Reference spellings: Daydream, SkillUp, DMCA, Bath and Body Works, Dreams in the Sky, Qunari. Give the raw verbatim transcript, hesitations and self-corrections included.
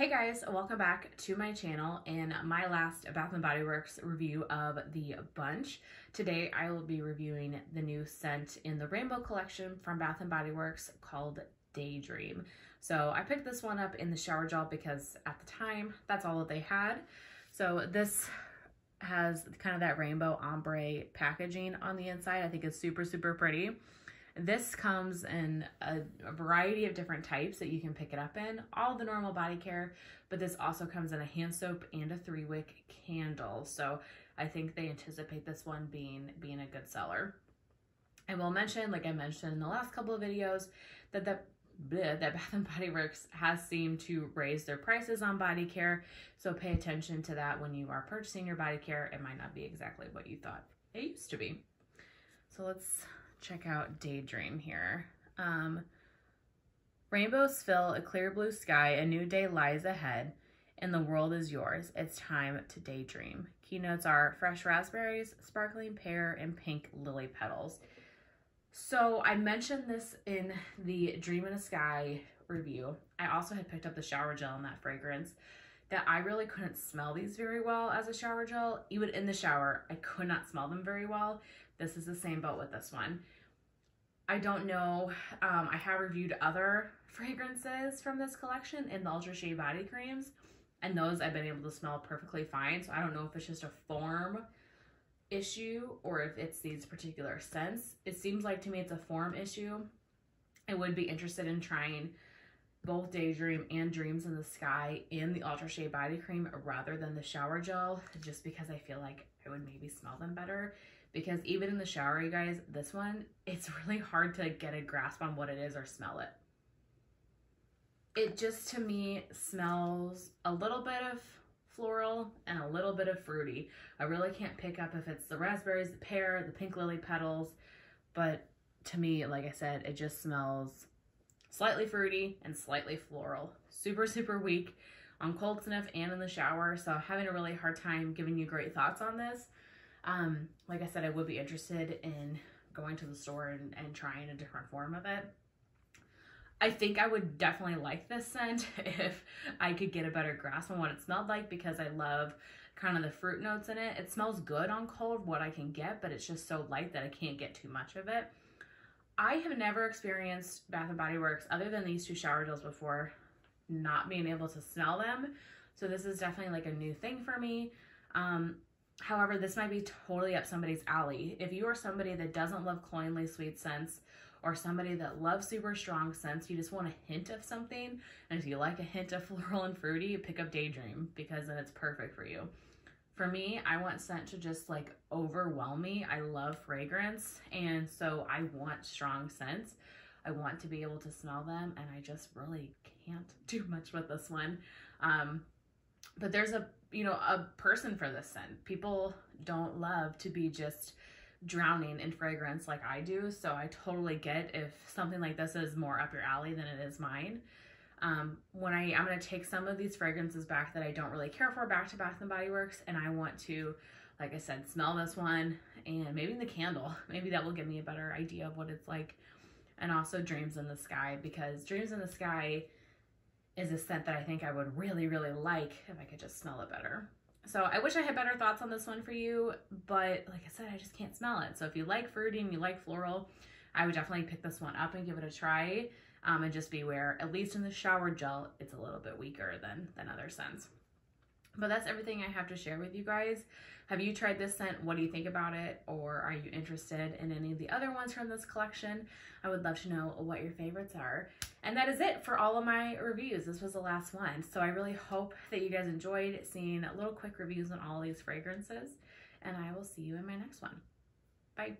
Hey guys, welcome back to my channel. In my last Bath and Body Works review of the bunch, today I will be reviewing the new scent in the Rainbow Collection from Bath and Body Works called Daydream. So I picked this one up in the shower gel because at the time, that's all that they had. So this has kind of that rainbow ombre packaging on the inside. I think it's super, super pretty. This comes in a, a variety of different types that you can pick it up in, all the normal body care, but this also comes in a hand soap and a three wick candle. So I think they anticipate this one being, being a good seller. I will mention, like I mentioned in the last couple of videos, that the bleh, that Bath and Body Works has seemed to raise their prices on body care. So pay attention to that when you are purchasing your body care. It might not be exactly what you thought it used to be. So let's check out Daydream here. Um, Rainbows fill a clear blue sky, a new day lies ahead, and the world is yours. It's time to daydream. Keynotes are fresh raspberries, sparkling pear, and pink lily petals. So I mentioned this in the Dream in the Sky review. I also had picked up the shower gel in that fragrance that I really couldn't smell these very well as a shower gel. Even in the shower, I could not smell them very well. This is the same boat with this one. I don't know, um, I have reviewed other fragrances from this collection in the Ultra Shea Body Creams, and those I've been able to smell perfectly fine. So I don't know if it's just a form issue or if it's these particular scents. It seems like to me it's a form issue. I would be interested in trying both Daydream and Dreams in the Sky in the Ultra Shea Body Cream rather than the shower gel, just because I feel like I would maybe smell them better. Because even in the shower, you guys, this one, it's really hard to get a grasp on what it is or smell it. It just, to me, smells a little bit of floral and a little bit of fruity. I really can't pick up if it's the raspberries, the pear, the pink lily petals. But to me, like I said, it just smells slightly fruity and slightly floral. Super, super weak on cold sniff and in the shower. So I'm having a really hard time giving you great thoughts on this. Um, like I said, I would be interested in going to the store and, and trying a different form of it. I think I would definitely like this scent if I could get a better grasp on what it smelled like, because I love kind of the fruit notes in it. It smells good on cold, what I can get, but it's just so light that I can't get too much of it. I have never experienced Bath and Body Works, other than these two shower gels before, not being able to smell them. So this is definitely like a new thing for me. Um, However, this might be totally up somebody's alley. If you are somebody that doesn't love cloyingly sweet scents, or somebody that loves super strong scents, you just want a hint of something, and if you like a hint of floral and fruity, you pick up Daydream, because then it's perfect for you. For me, I want scent to just like overwhelm me. I love fragrance, and so I want strong scents. I want to be able to smell them, and I just really can't do much with this one. Um, but there's a you know, a person for this scent. People don't love to be just drowning in fragrance like I do. So I totally get if something like this is more up your alley than it is mine. Um, when I, I'm going to take some of these fragrances back that I don't really care for back to Bath and Body Works. And I want to, like I said, smell this one and maybe the candle, maybe that will give me a better idea of what it's like. And also Dreams in the Sky, because Dreams in the Sky is a scent that I think I would really, really like if I could just smell it better. So I wish I had better thoughts on this one for you, but like I said, I just can't smell it. So if you like fruity and you like floral, I would definitely pick this one up and give it a try. Um, and just beware, at least in the shower gel, it's a little bit weaker than, than other scents. But that's everything I have to share with you guys. Have you tried this scent? What do you think about it? Or are you interested in any of the other ones from this collection? I would love to know what your favorites are. And that is it for all of my reviews. This was the last one. So I really hope that you guys enjoyed seeing little quick reviews on all these fragrances. And I will see you in my next one. Bye.